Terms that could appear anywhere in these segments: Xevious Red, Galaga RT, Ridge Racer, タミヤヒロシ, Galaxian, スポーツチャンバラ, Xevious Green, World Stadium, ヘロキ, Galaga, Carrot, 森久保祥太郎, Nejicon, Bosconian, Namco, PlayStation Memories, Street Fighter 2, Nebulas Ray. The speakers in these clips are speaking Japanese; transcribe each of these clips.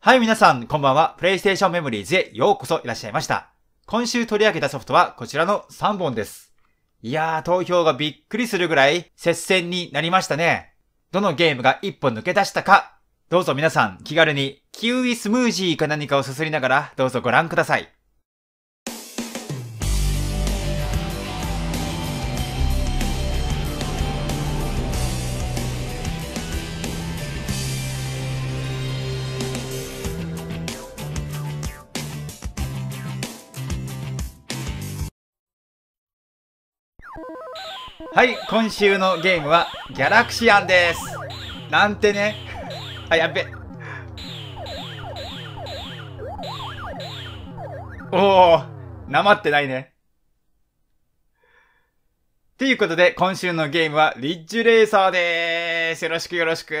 はい、皆さん、こんばんは。PlayStation Memories へようこそいらっしゃいました。今週取り上げたソフトはこちらの3本です。いやー、投票がびっくりするぐらい接戦になりましたね。どのゲームが1本抜け出したか、どうぞ皆さん気軽にキウイスムージーか何かをすすりながらどうぞご覧ください。はい、今週のゲームはギャラクシアンです。なんてね。あ、やっべ。おお、なまってないね。ということで、今週のゲームはリッジュレーサーでーす。よろしくよろしく。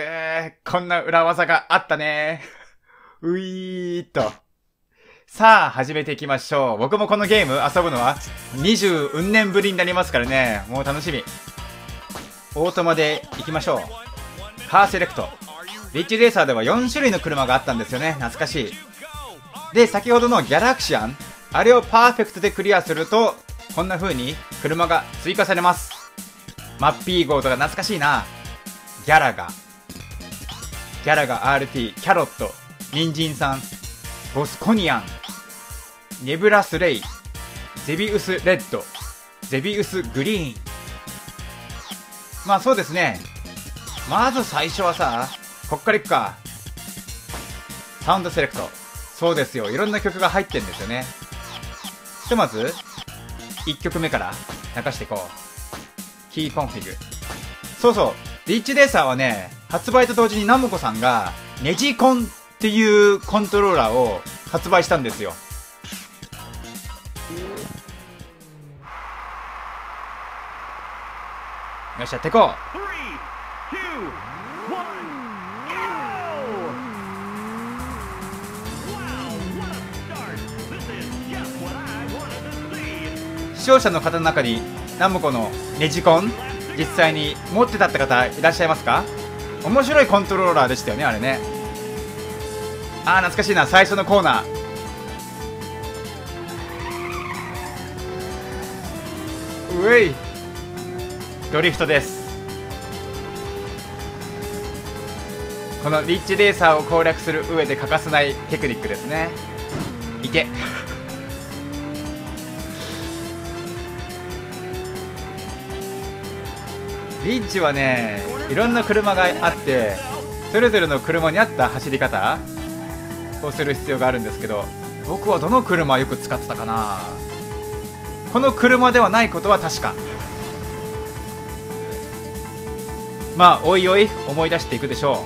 こんな裏技があったね。ういーっと。さあ、始めていきましょう。僕もこのゲーム遊ぶのは20うん年ぶりになりますからね。もう楽しみ。オートマで行きましょう。カーセレクト。リッジレーサーでは4種類の車があったんですよね。懐かしい。で、先ほどのギャラクシアン。あれをパーフェクトでクリアすると、こんな風に車が追加されます。マッピー号とか懐かしいな。ギャラガ。ギャラガ RT。キャロット。人参さん。ボスコニアン。ネブラスレイ。ゼビウスレッド。ゼビウスグリーン。まあそうですね。まず最初はさ、こっからいくか。サウンドセレクト。そうですよ。いろんな曲が入ってるんですよね。ひとまず、1曲目から流していこう。キーコンフィグ。そうそう。リッチレーサーはね、発売と同時にナムコさんが、ネジコンっていうコントローラーを発売したんですよ。よっしゃ、やってこう。視聴者の方の中にナムコのネジコン実際に持ってたって方いらっしゃいますか？面白いコントローラーでしたよね、あれね。あー、懐かしいな。最初のコーナー。うえい、ドリフトです。このリッチレーサーを攻略する上で欠かせないテクニックですね。いけリッジはね、いろんな車があって、それぞれの車に合った走り方をする必要があるんですけど、僕はどの車をよく使ってたかな。この車ではないことは確か。まあおいおい思い出していくでしょ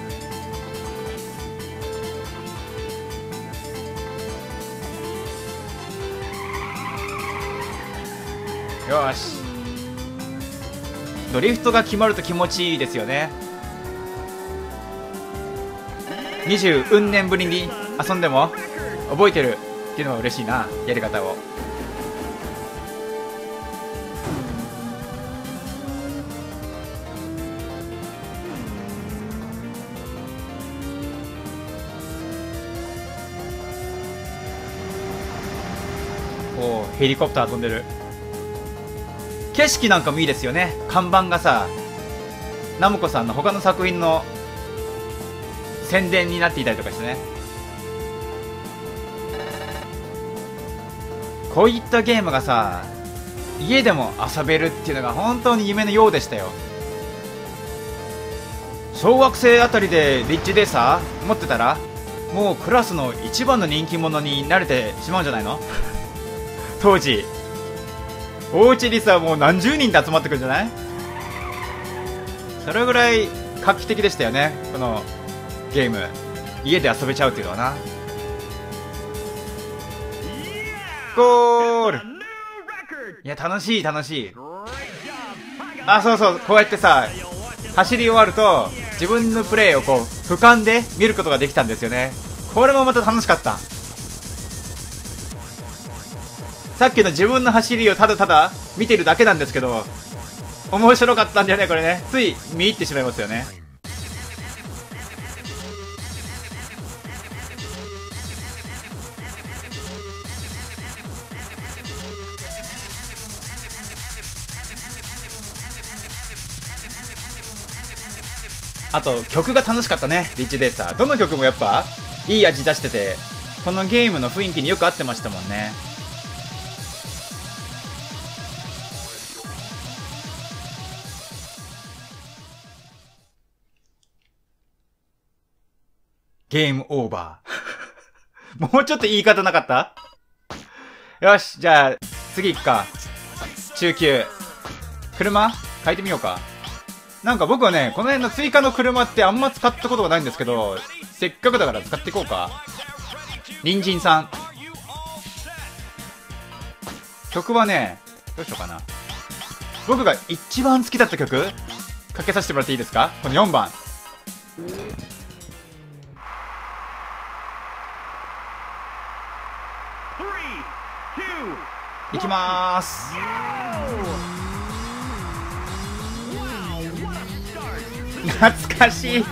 う。よし、ドリフトが決まると気持ちいいですよね。20うん年ぶりに遊んでも覚えてるっていうのは嬉しいな、やり方を。おお、ヘリコプター飛んでる。景色なんかもいいですよね。看板がさ、ナムコさんの他の作品の宣伝になっていたりとかしてね。こういったゲームがさ、家でも遊べるっていうのが本当に夢のようでしたよ。小学生あたりでリッジレーサー持ってたら、もうクラスの一番の人気者になれてしまうんじゃないの当時、おうちリスはもう何十人で集まってくるんじゃない？それぐらい画期的でしたよね、このゲーム。家で遊べちゃうっていうのはな。ゴール！いや、楽しい楽しい。あ、そうそう、こうやってさ、走り終わると、自分のプレーをこう、俯瞰で見ることができたんですよね。これもまた楽しかった。さっきの自分の走りをただただ見てるだけなんですけど、面白かったんじゃないこれね。つい見入ってしまいますよね。あと曲が楽しかったね。リッチレーサー、どの曲もやっぱいい味出してて、このゲームの雰囲気によく合ってましたもんね。ゲームオーバーもうちょっと言い方なかった？よし、じゃあ次行くか。中級車変えてみようか。なんか僕はね、この辺の追加の車ってあんま使ったことがないんですけど、せっかくだから使っていこうか。隣人さん、曲はね、どうしようかな。僕が一番好きだった曲かけさせてもらっていいですか。この4番、いきまーす。懐かしい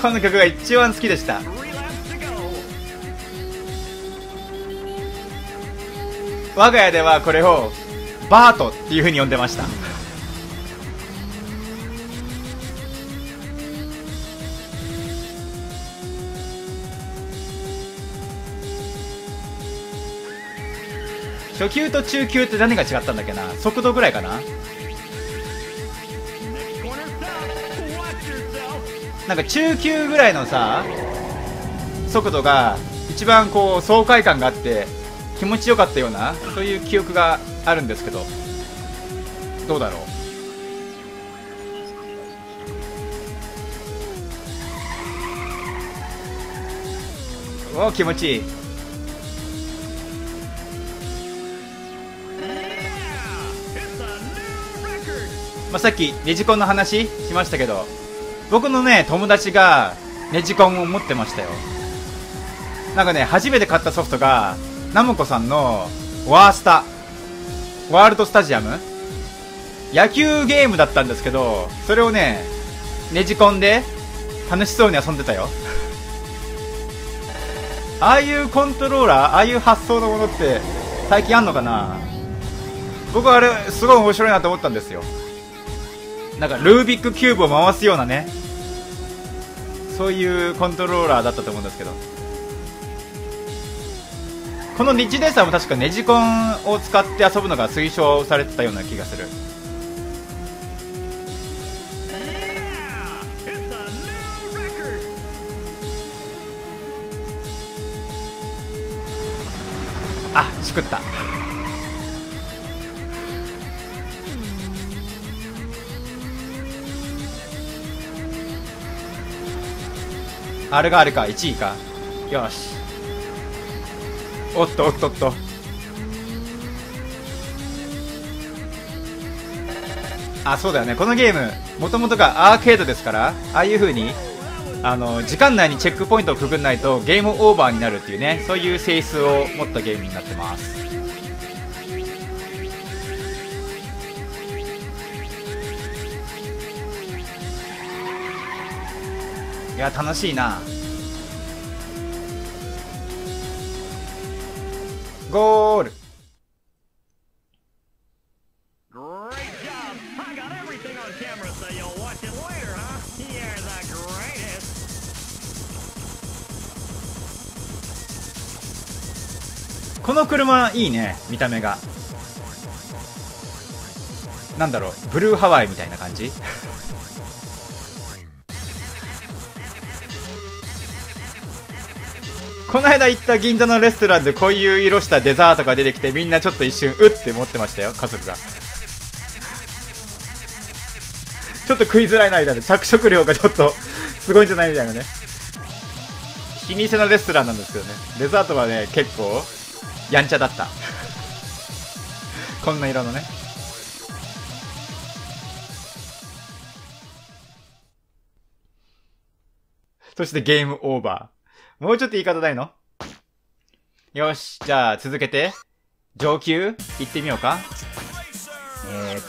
この曲が一番好きでした。我が家ではこれをバートっていう風に呼んでました初級と中級って何が違ったんだっけな。速度ぐらいかな。なんか中級ぐらいのさ、速度が一番こう爽快感があって気持ちよかったような、そういう記憶があるんですけど、どうだろう。おー、気持ちいい。まあ、さっきネジコンの話しましたけど、僕のね友達がネジコンを持ってましたよ。なんかね、初めて買ったソフトがナムコさんのワースタ、ワールドスタジアム、野球ゲームだったんですけど、それをねネジコンで楽しそうに遊んでたよああいうコントローラー、ああいう発想のものって最近あんのかな。僕はあれすごい面白いなと思ったんですよ。なんかルービックキューブを回すようなね、そういうコントローラーだったと思うんですけど、このリッチレーサーも確かネジコンを使って遊ぶのが推奨されてたような気がする。あ、しくった。あれがあるか、1位か。よし、おっとおっとおっと、あ、そうだよね、このゲームもともとがアーケードですから、ああいう風に時間内にチェックポイントをくぐんないとゲームオーバーになるっていうね、そういう性質を持ったゲームになってます。いや楽しいな。ゴール。この車いいね、見た目が。なんだろう、ブルーハワイみたいな感じこの間行った銀座のレストランでこういう色したデザートが出てきて、みんなちょっと一瞬うって持ってましたよ、家族が。ちょっと食いづらいなみたいな、着色料がちょっとすごいんじゃないみたいなね。老舗のレストランなんですけどね、デザートはね結構やんちゃだったこんな色のね。そしてゲームオーバー、もうちょっと言い方ないの？よし、じゃあ続けて上級行ってみようか。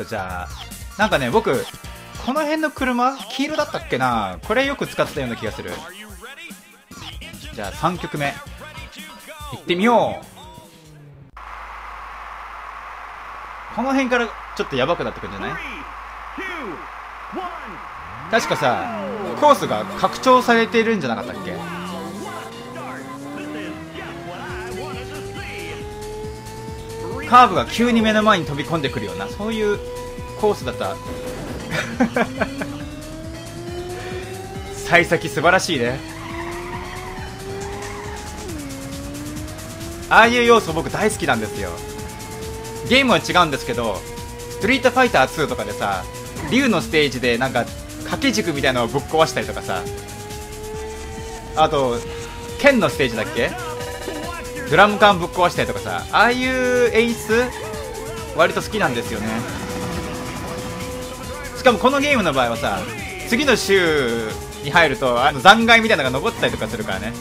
じゃあなんかね、僕この辺の車黄色だったっけな、これよく使ってたような気がする。じゃあ3曲目行ってみよう。この辺からちょっとヤバくなってくるんじゃない？確かさ、コースが拡張されてるんじゃなかったっけ。カーブが急に目の前に飛び込んでくるような、そういうコースだった幸先素晴らしいね。ああいう要素僕大好きなんですよ。ゲームは違うんですけど、ストリートファイター2とかでさ、竜のステージでなんか掛け軸みたいなのをぶっ壊したりとかさ、あと剣のステージだっけ、ドラム缶ぶっ壊したりとかさ、ああいう演出割と好きなんですよね。しかもこのゲームの場合はさ、次の週に入るとあの残骸みたいなのが残ったりとかするからね。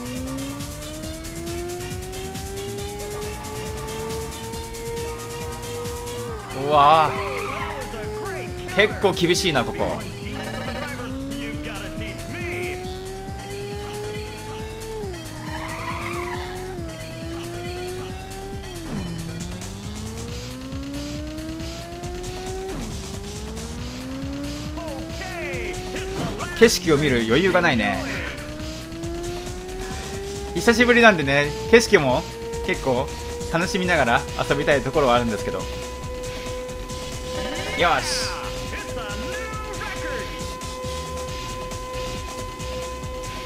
うわー、結構厳しいなここ。景色を見る余裕がないね。久しぶりなんでね、景色も結構楽しみながら遊びたいところはあるんですけど。よし、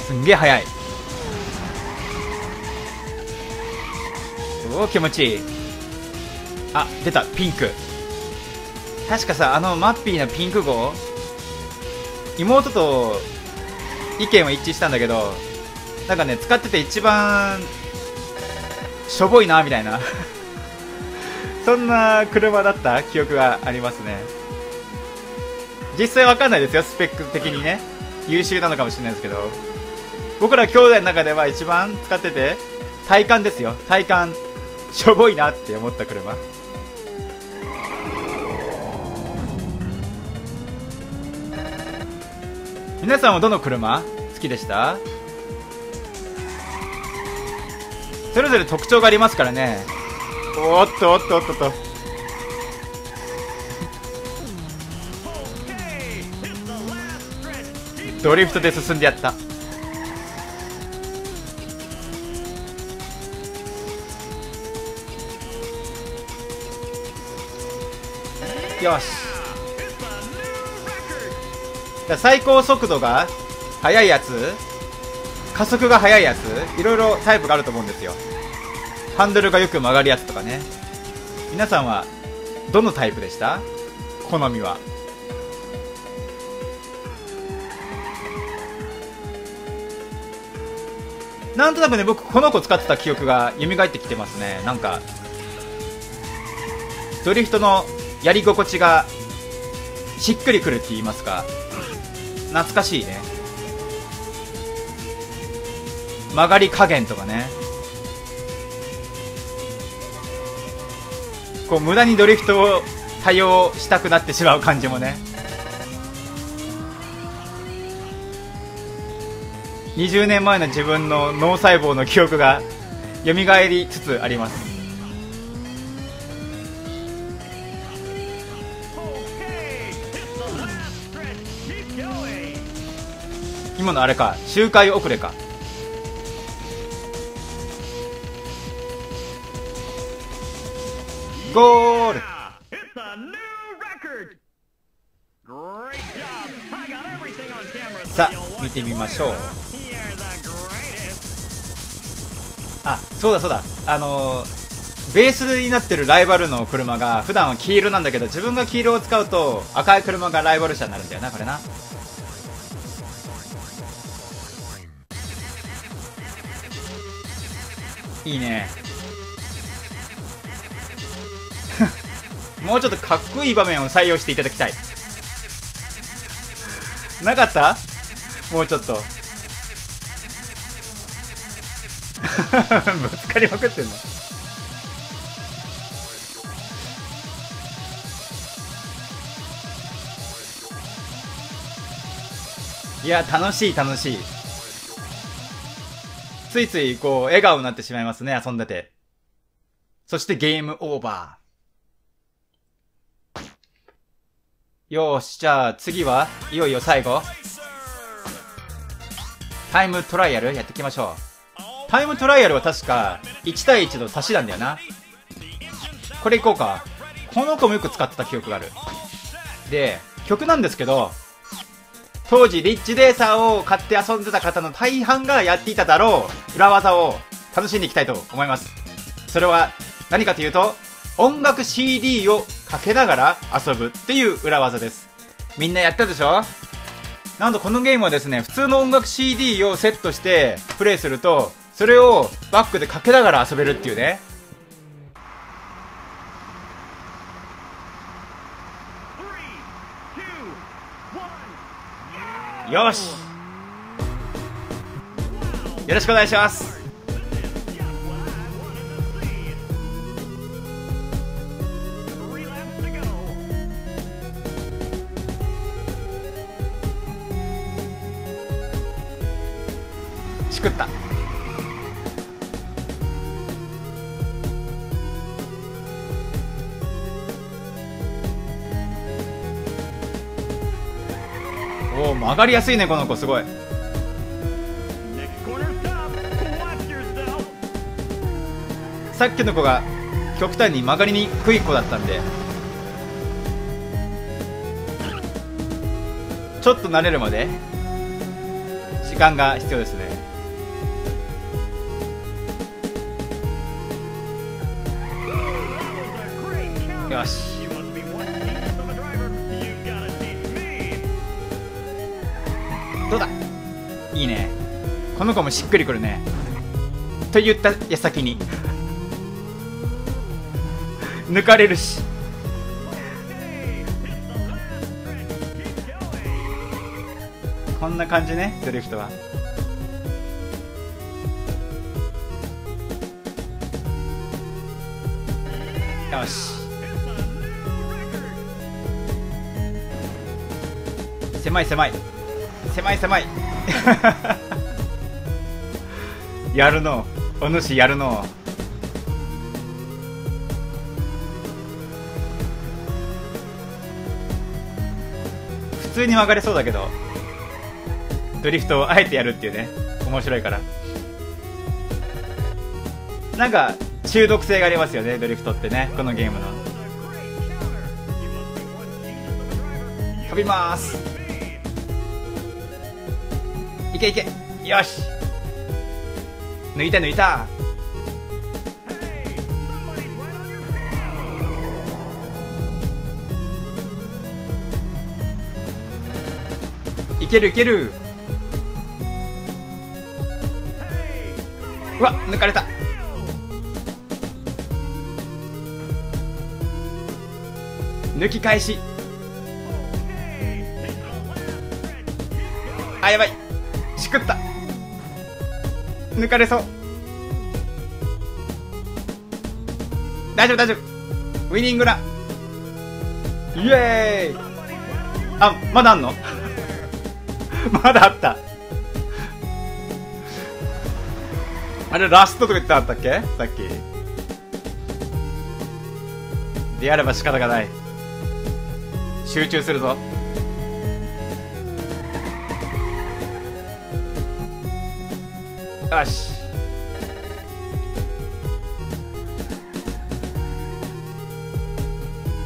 すんげえ速い。おお、気持ちいい。あ、出た、ピンク。確かさ、あのマッピーなピンク号、妹と意見は一致したんだけど、なんかね、使ってて一番しょぼいなみたいなそんな車だった記憶がありますね。実際わかんないですよ、スペック的にね、優秀なのかもしれないですけど、僕ら兄弟の中では一番使ってて、体感ですよ、体感しょぼいなって思った車。皆さんはどの車好きでした？それぞれ特徴がありますからね。おっとおっとおっとと、ドリフトで進んでやった。よし、最高速度が速いやつ、加速が速いやつ、いろいろタイプがあると思うんですよ。ハンドルがよく曲がるやつとかね。皆さんはどのタイプでした？好みは。なんとなくね、僕この子使ってた記憶が蘇ってきてますね。なんかドリフトのやり心地がしっくりくるって言いますか、懐かしいね。曲がり加減とかね、こう無駄にドリフトを多用したくなってしまう感じもね。20年前の自分の脳細胞の記憶がよみがえりつつあります。今のあれか、周回遅れか。ゴール。さあ見てみましょう。あ、そうだそうだ、ベースになってるライバルの車が普段は黄色なんだけど、自分が黄色を使うと赤い車がライバル車になるんだよな、これな。いいねもうちょっとかっこいい場面を採用していただきたい。なかった？もうちょっとぶつかりまくってんの。いや、楽しい楽しい。ついついこう笑顔になってしまいますね、遊んでて。そしてゲームオーバー。よーし、じゃあ次はいよいよ最後タイムトライアルやっていきましょう。タイムトライアルは確か1対1の足しなんだよな。これいこうか。この子もよく使った記憶がある。で、曲なんですけど、当時リッチレーサーを買って遊んでた方の大半がやっていただろう裏技を楽しんでいきたいと思います。それは何かというと、音楽 CD をかけながら遊ぶっていう裏技です。みんなやったでしょ。なんとこのゲームはですね、普通の音楽 CD をセットしてプレイすると、それをバックでかけながら遊べるっていうね。よし、よろしくお願いします。しくった。おお、曲がりやすいねこの子、すごい。さっきの子が極端に曲がりにくい子だったんで、ちょっと慣れるまで時間が必要ですね。よし、どうだ、いいね。この子もしっくりくるね。と言った矢先に抜かれるし、こんな感じね、ドリフトは。よし、狭い狭い狭い狭いやるのお主、やるの。普通に曲がれそうだけど、ドリフトをあえてやるっていうね、面白いから。なんか中毒性がありますよね、ドリフトってね、このゲームの。飛びます、いけいけ、よし、抜いた抜いた。いけるいける。うわ、抜かれた。抜き返し。あ、やばい、しくった、抜かれそう。大丈夫大丈夫、ウイニングラン、イエーイ。あ、まだあんのまだあった、あれラストとか言ってなかったっけさっき。であれば仕方がない、集中するぞ。よし、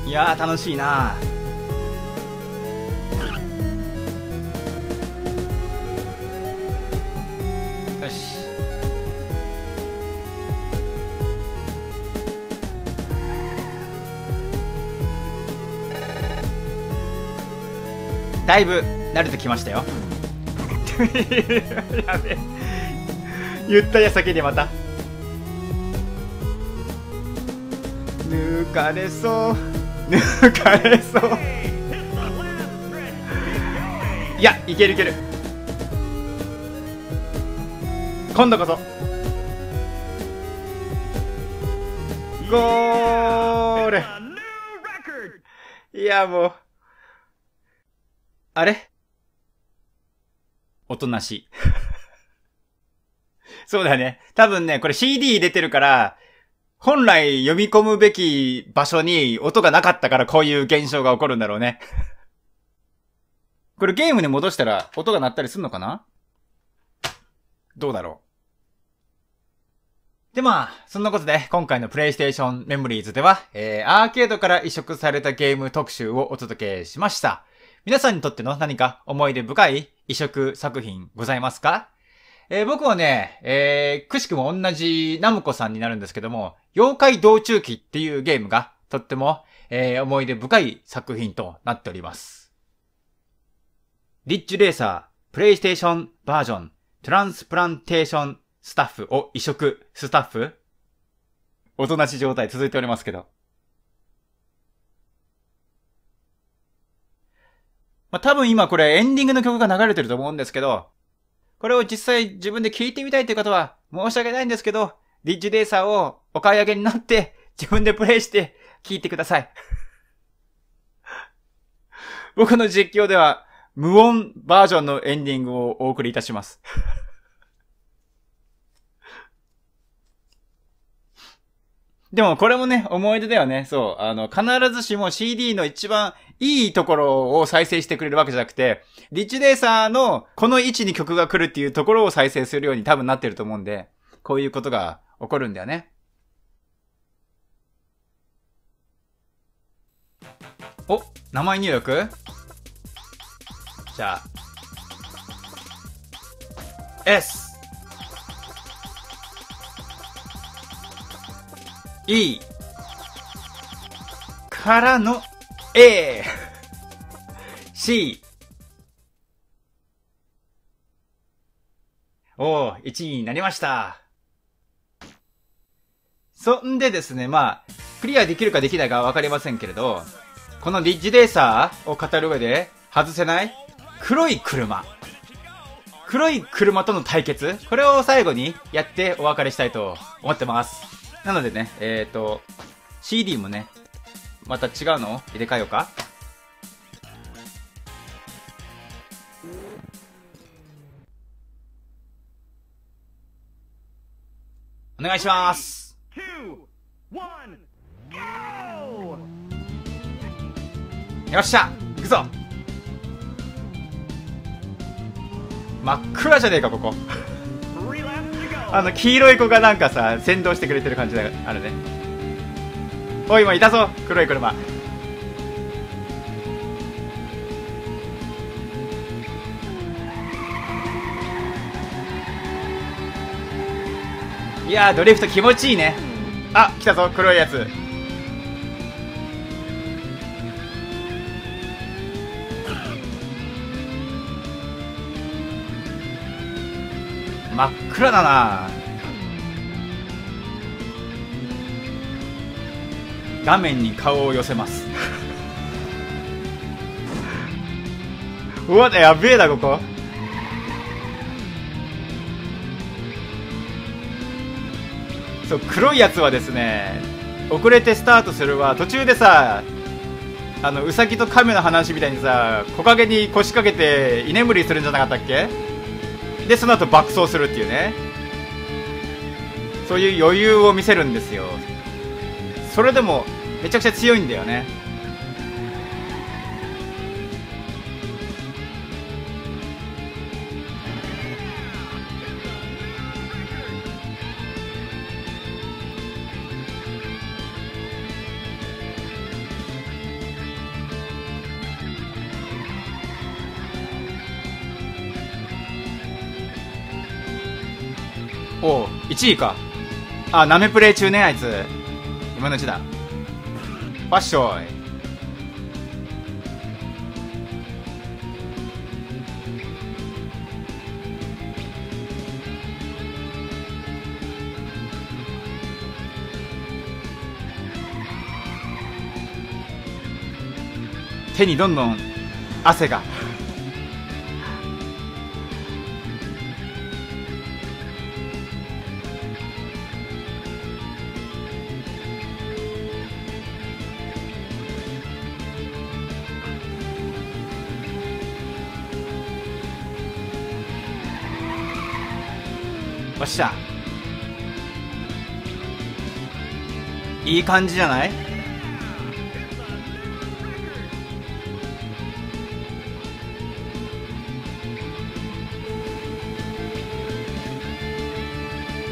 いやー楽しいな。よし、だいぶ慣れてきましたよやべえ、言った矢先にまた抜かれそう抜かれそういや、いけるいける、今度こそゴール。いや、もうあれおとなしいそうだね。多分ね、これ CD 入れてるから、本来読み込むべき場所に音がなかったから、こういう現象が起こるんだろうね。これゲームに戻したら音が鳴ったりするのかな？どうだろう。でまあ、そんなことで今回の PlayStation Memories では、アーケードから移植されたゲーム特集をお届けしました。皆さんにとっての何か思い出深い移植作品ございますか？僕はね、くしくも同じナムコさんになるんですけども、妖怪道中記っていうゲームがとっても、思い出深い作品となっております。リッジレーサー、プレイステーションバージョン、トランスプランテーションスタッフを移植スタッフ？おとなしい状態続いておりますけど。まあ、多分今これエンディングの曲が流れてると思うんですけど、これを実際自分で聞いてみたいという方は申し訳ないんですけど、リッジレーサーをお買い上げになって自分でプレイして聞いてください。僕の実況では無音バージョンのエンディングをお送りいたします。でもこれもね、思い出だよね。そう。必ずしも CD の一番いいところを再生してくれるわけじゃなくて、リッジレーサーのこの位置に曲が来るっていうところを再生するように多分なってると思うんで、こういうことが起こるんだよね。お、名前入力？じゃあ、S。E からの A C おー、1位になりました。そんでですね、まあ、クリアできるかできないかわかりませんけれど、このリッジレーサーを語る上で外せない黒い車。黒い車との対決。これを最後にやってお別れしたいと思ってます。なのでね、CD もね、また違うのを入れ替えようか。お願いします。よっしゃ、行くぞ。真っ暗じゃねえか、ここ。黄色い子がなんかさ、先導してくれてる感じがあるね。おい、今いたぞ、黒い車。いやー、ドリフト気持ちいいね。あ、来たぞ、黒いやつ。真っ暗だな。画面に顔を寄せますうわ、やべえだ、ここ。そう、黒いやつはですね、遅れてスタートするわ。途中でさ、ウサギとカメの話みたいにさ、木陰に腰掛けて居眠りするんじゃなかったっけ？で、その後爆走するっていうね。そういう余裕を見せるんですよ。それでもめちゃくちゃ強いんだよね。おう、1位か。あ、なめプレイ中ね、あいつ。今のうちだ。わっしょい。手にどんどん汗が。よっしゃ、いい感じじゃない？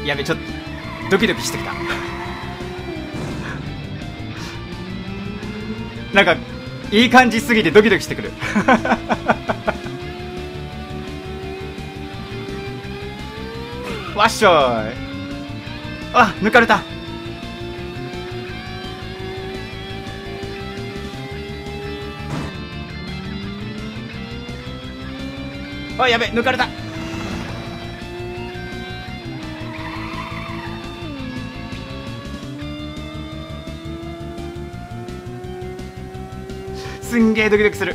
やべ、ちょっとドキドキしてきた。なんかいい感じすぎてドキドキしてくる。わっしょーい。あ、抜かれた。あ、やべ、抜かれた。すんげえドキドキする。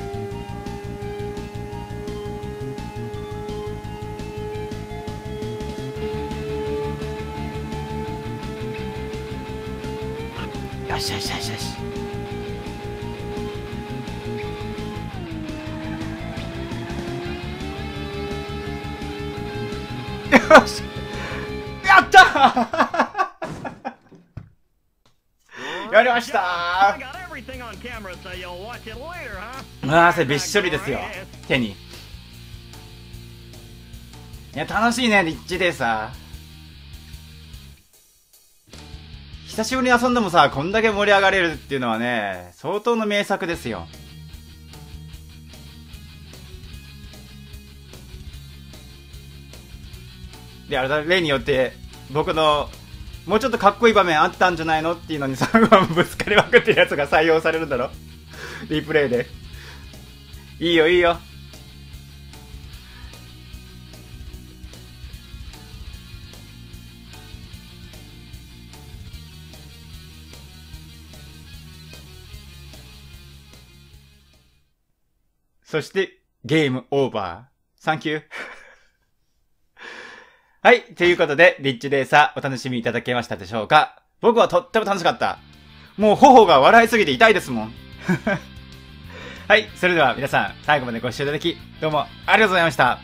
よしよしよしよし。よし、やったー。やりましたー。汗びっしょりですよ、手に。いや、楽しいね、リッチでさ。久しぶりに遊んでもさ、こんだけ盛り上がれるっていうのはね、相当の名作ですよ。で、あれだ、例によって僕のもうちょっとかっこいい場面あったんじゃないのっていうのに、そのままぶつかりまくってるやつが採用されるんだろ。リプレイで。いいよいいよ。そしてゲームオーバー。サンキュー。はい。ということで、リッチレーサーお楽しみいただけましたでしょうか？僕はとっても楽しかった。もう頬が笑いすぎて痛いですもん。はい。それでは皆さん、最後までご視聴いただき、どうもありがとうございました。